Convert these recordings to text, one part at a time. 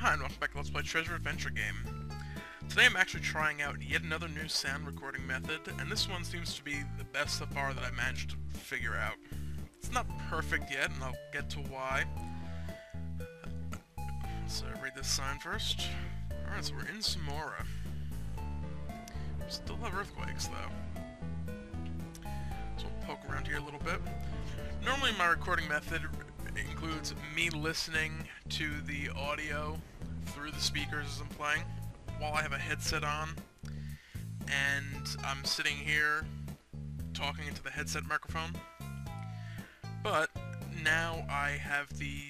Hi, and welcome back to Let's Play Treasure Adventure Game. Today I'm actually trying out yet another new sound recording method, and this one seems to be the best so far that I managed to figure out. It's not perfect yet, and I'll get to why. So read this sign first. Alright, so we're in Somora. We still have earthquakes, though. So we'll poke around here a little bit. Normally my recording method includes me listening to the audio through the speakers as I'm playing while I have a headset on, and I'm sitting here talking into the headset microphone. But now I have the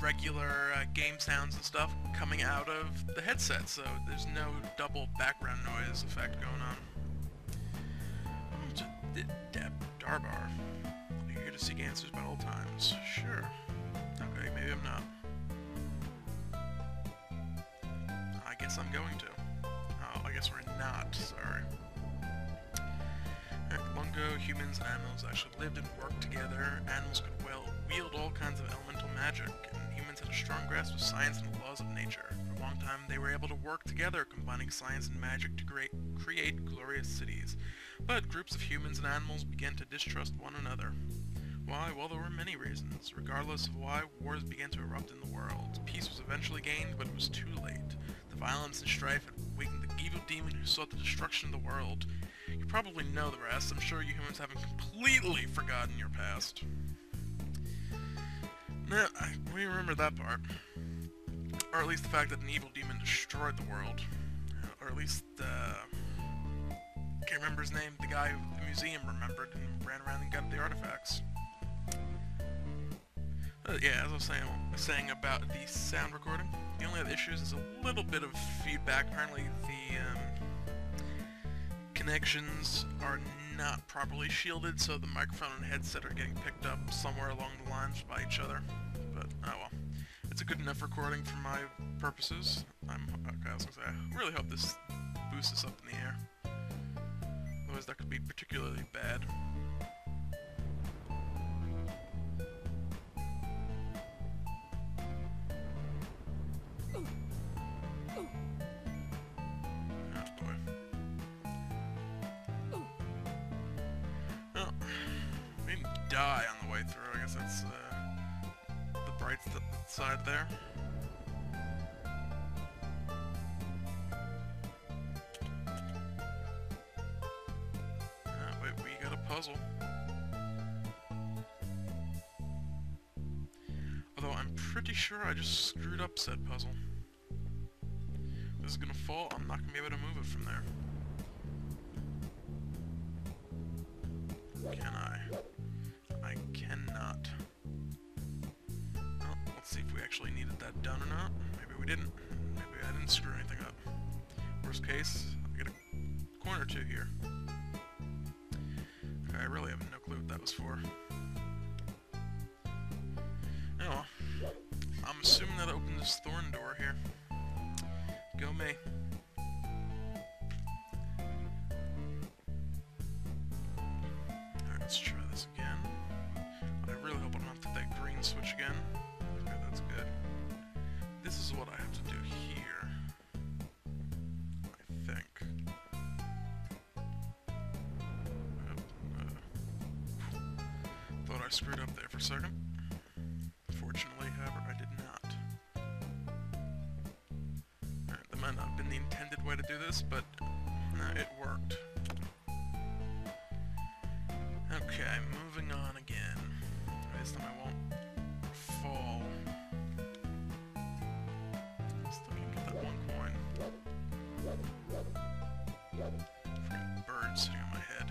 regular game sounds and stuff coming out of the headset, so there's no double background noise effect going on. Darbar. You're here to seek answers about old times. Sure. Okay, maybe I'm not. I guess I'm going to. Oh, I guess we're not. Sorry. Lungo, humans and animals actually lived and worked together. Animals could wield all kinds of elemental magic, and humans had a strong grasp of science and the laws of nature. For a long time, they were able to work together, combining science and magic to create glorious cities. But groups of humans and animals began to distrust one another. Why? Well, there were many reasons. Regardless of why, wars began to erupt in the world. Peace was eventually gained, but it was too late. The violence and strife had awakened the evil demon who sought the destruction of the world. You probably know the rest. I'm sure you humans haven't completely forgotten your past. Nah, we remember that part. Or at least the fact that an evil demon destroyed the world. Or at least, can't remember his name, the guy who the museum remembered and ran around and got the artifacts. Yeah, as I was saying about the sound recording, the only other issues is a little bit of feedback. Apparently the connections are not properly shielded, so the microphone and headset are getting picked up somewhere along the lines by each other. But, oh well. It's a good enough recording for my purposes. I really hope this boosts us up in the air. Otherwise that could be particularly bad. Die on the way through. I guess that's the bright side there. Wait, we got a puzzle. Although I'm pretty sure I just screwed up said puzzle. This is gonna fall. I'm not gonna be able to move it from there. Can I? Cannot. Well, let's see if we actually needed that done or not. Maybe we didn't. Maybe I didn't screw anything up. Worst case, I get a coin or two here. Okay, I really have no clue what that was for. Oh, well. I'm assuming that opened this thorn door here. Go me. Alright, let's try this again. I really hope I don't have to hit that green switch again. Okay, that's good. This is what I have to do here, I think. Thought I screwed up there for a second. Fortunately, however, I did not. Alright, that might not have been the intended way to do this, but it worked. Okay, moving on again. This time I won't fall. Still can't get that one coin. Freaking bird sitting on my head.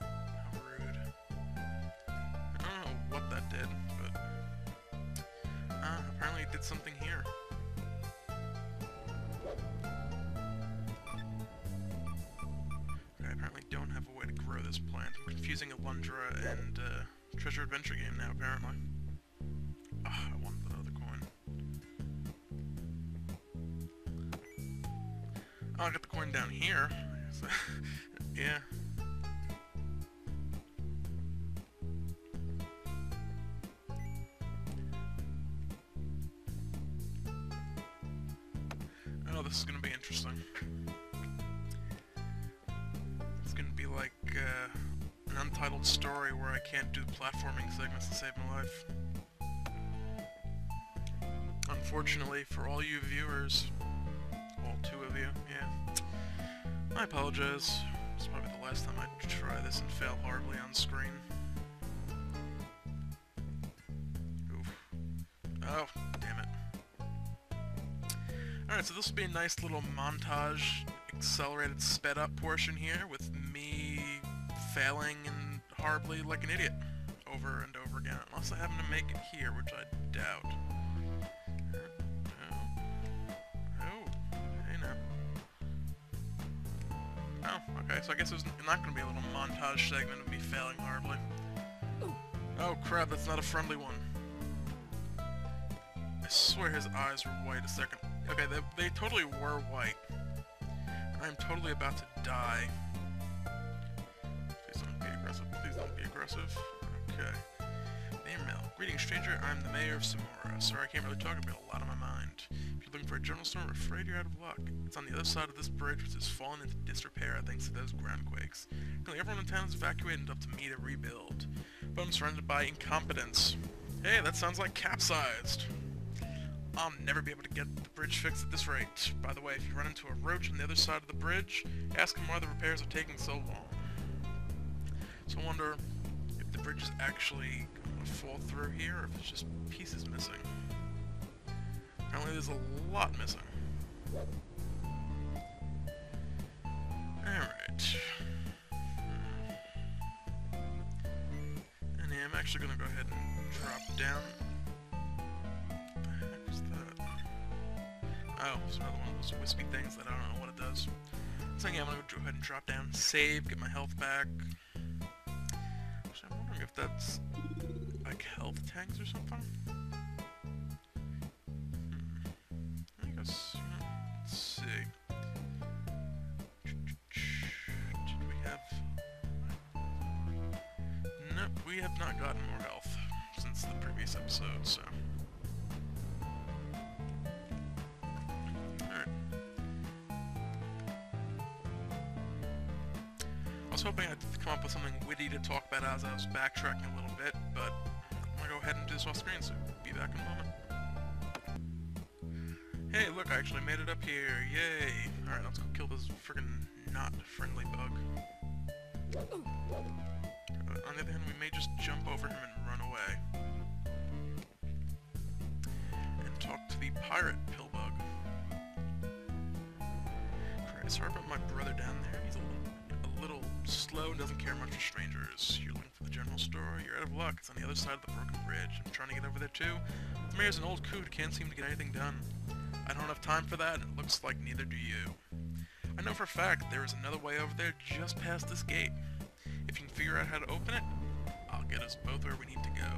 How rude. I don't know what that did, but apparently it did something here. Okay, I apparently don't have a way to grow this plant. I'm confusing Alundra and Treasure Adventure Game now, apparently. Ah, I wanted that other coin. Oh, I got the coin down here. So yeah. Oh, this is gonna be interesting. It's gonna be like an untitled story where I can't do platforming segments to save my life. Unfortunately, for all you viewers, all two of you, yeah, I apologize. It's probably the last time I try this and fail horribly on screen. Oof. Oh, damn it. Alright, so this will be a nice little montage, accelerated, sped up portion here with me failing and horribly like an idiot over and over again, unless I happen to make it here, which I doubt. Okay, so I guess there's not going to be a little montage segment of me failing horribly. Ooh. Oh crap, that's not a friendly one. I swear his eyes were white a second. Okay, they totally were white. I'm totally about to die. Please don't be aggressive. Please don't be aggressive. Okay. Name Mel. Greetings, stranger. I'm the mayor of Somora. Sorry, I can't really talk about a lot on my mind. If you're looking for a general store, I'm afraid you're out of luck. It's on the other side of this bridge, which has fallen into disrepair thanks to those groundquakes. Currently, everyone in town is evacuated and up to me to rebuild. But I'm surrounded by incompetence. Hey, that sounds like capsized. I'll never be able to get the bridge fixed at this rate. By the way, if you run into a roach on the other side of the bridge, ask him why the repairs are taking so long. So I wonder if the bridge is actually going to fall through here, or if it's just pieces missing. Apparently there's a lot missing. Alright. And yeah, I'm actually going to go ahead and drop down. What the heck was that? Oh, it's another one of those wispy things that I don't know what it does. So yeah, I'm going to go ahead and drop down, save, get my health back. Actually, I'm wondering if that's like health tanks or something? Let's see. Did we have... Nope, we have not gotten more health since the previous episode, so... Alright. I was hoping I'd come up with something witty to talk about as I was backtracking a little bit, but I'm gonna go ahead and do this off screen, so be back in a moment. Hey, look, I actually made it up here. Yay! Alright, let's go kill this friggin' not-friendly bug. On the other hand, we may just jump over him and run away. And talk to the pirate pill bug. Christ, sorry about my brother down there. He's a little slow and doesn't care much for strangers. You're looking for the general store? You're out of luck. It's on the other side of the broken bridge. I'm trying to get over there, too. The mayor's an old coot who can't seem to get anything done. I don't have time for that, and it looks like neither do you. I know for a fact there is another way over there just past this gate. If you can figure out how to open it, I'll get us both where we need to go.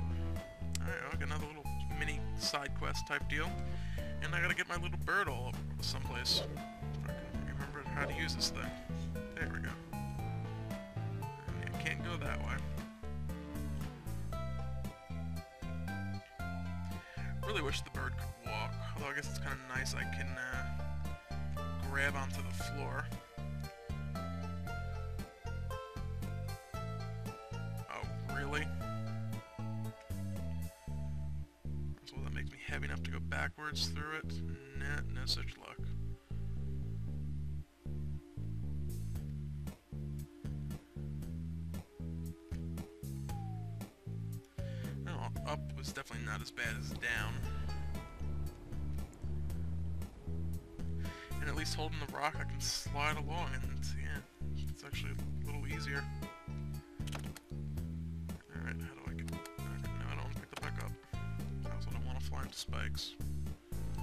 Alright, I'll get another little mini side quest type deal. And I gotta get my little bird all over someplace. If I can remember how to use this thing. There we go. I can't go that way. I really wish the bird could walk, although I guess it's kind of nice I can grab onto the floor. Oh, really? So will that make me heavy enough to go backwards through it? Nah, no such luck. Up was definitely not as bad as down. And at least holding the rock I can slide along, and yeah, it's actually a little easier. Alright, how do I get... No, I don't want to pick the back up. I also don't want to fly into spikes. I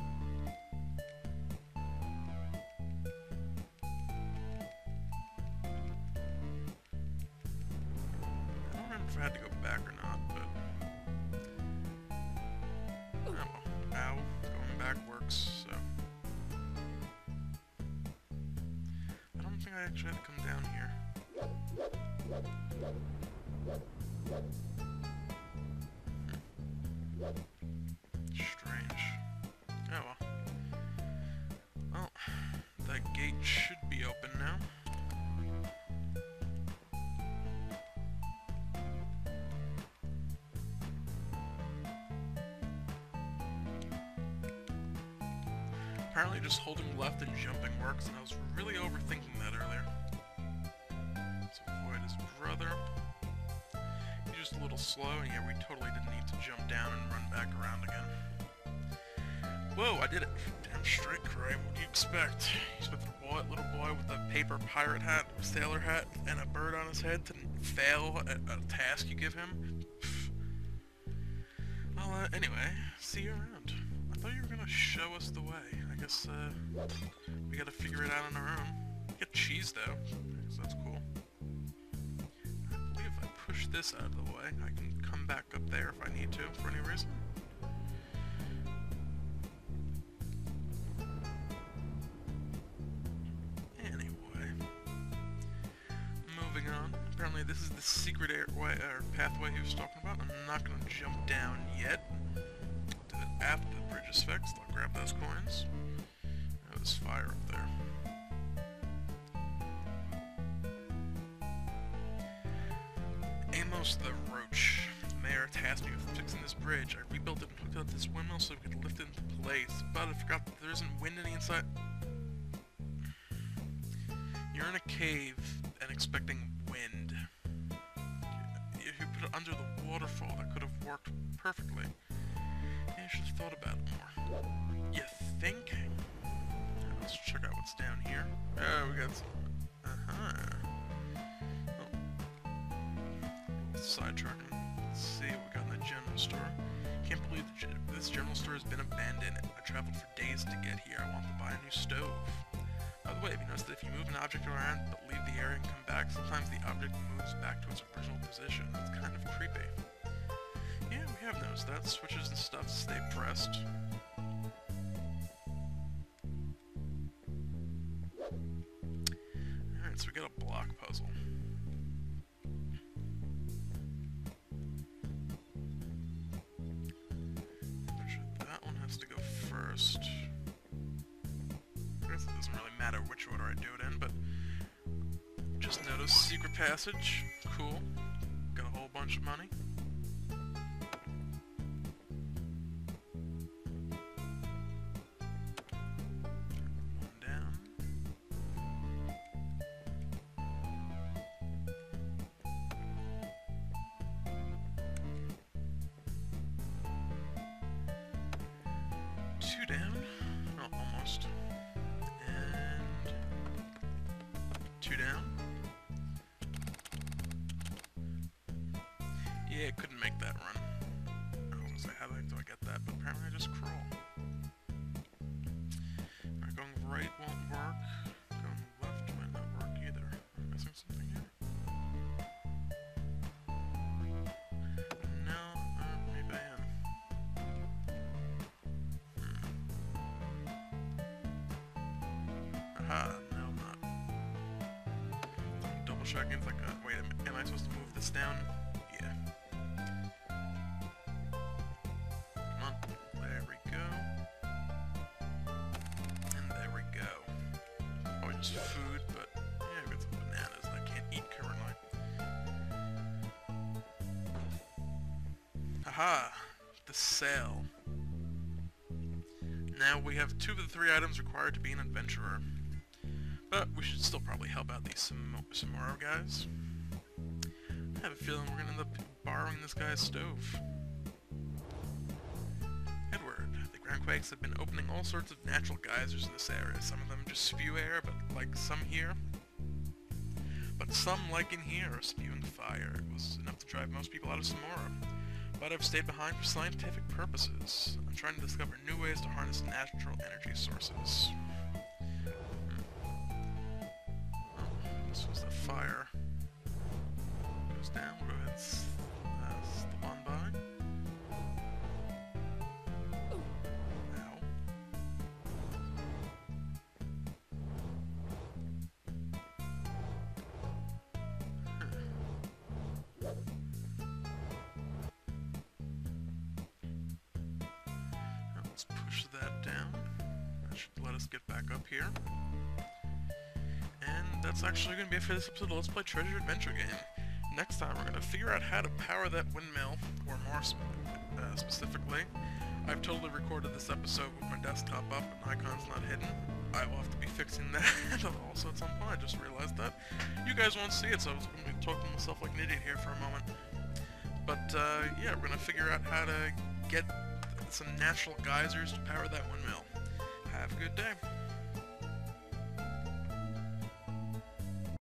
don't remember if I had to go back or not, but... Going back works, so... I don't think I actually had to come down here. Strange. Oh well. Well, should be open now. Apparently just holding left and jumping works, and I was really overthinking that earlier. Let's avoid his brother. He's just a little slow, and yeah, we totally didn't need to jump down and run back around again. Whoa, I did it. Damn straight, Cray. What do you expect? You expect a little boy with a paper pirate hat, sailor hat, and a bird on his head to fail at a task you give him? Well, anyway, see you around. I thought you were gonna show us the way. I guess, we gotta figure it out on our own. We get cheese, though, so that's cool. I believe if I push this out of the way, I can come back up there if I need to, for any reason. Anyway. Moving on. Apparently this is the secret airway, or pathway he was talking about. I'm not gonna jump down yet. After the bridge is fixed, I'll grab those coins. Now there's fire up there. Amos the Roach. The mayor tasked me with fixing this bridge. I rebuilt it and hooked up this windmill so we could lift it into place, but I forgot that there isn't wind on the inside. You're in a cave and expecting wind. If you put it under the waterfall, that could have worked perfectly. I should have thought about it more. You think? Let's check out what's down here. Oh, we got some... Oh. Sidetracking. Let's see what we got in the general store. Can't believe this general store has been abandoned. I traveled for days to get here. I want to buy a new stove. By the way, have you noticed that if you move an object around but leave the area and come back, sometimes the object moves back to its original position? It's kind of creepy. Yeah, we have noticed that. Switches and stuff stay pressed. Alright, so we got a block puzzle. That one has to go first. I guess it doesn't really matter which order I do it in, but... Just notice secret passage. Cool. Got a whole bunch of money. Two down, well, almost, and two down. Yeah, I couldn't make that run. I was gonna say, how the heck do I get that? But apparently I just crawl. Alright, going right won't work. Going left might not work either. Am I missing something here? No. No, I'm not. Double checking, it's like, wait, am I supposed to move this down? Yeah. Come on, there we go. And there we go. Probably just food, but yeah, we got some bananas that I can't eat currently. Haha! The sale. Now we have two of the three items required to be an adventurer. But we should still probably help out these Somora guys. I have a feeling we're gonna end up borrowing this guy's stove. Edward, the groundquakes have been opening all sorts of natural geysers in this area. Some of them just spew air, but like some here. But some, like in here, are spewing fire. It was enough to drive most people out of Somora. But I've stayed behind for scientific purposes. I'm trying to discover new ways to harness natural energy sources. This was the fire. Goes down, we'll go ahead and slip on by. Ow. Let's push that down. That should let us get back up here. that's actually going to be it for this episode of Let's Play Treasure Adventure Game. Next time, we're going to figure out how to power that windmill, or more specifically. I've totally recorded this episode with my desktop up and icons not hidden. I will have to be fixing that also at some point. I just realized that. You guys won't see it, so I was going to talk to myself like an idiot here for a moment. But, yeah, we're going to figure out how to get some natural geysers to power that windmill. Have a good day.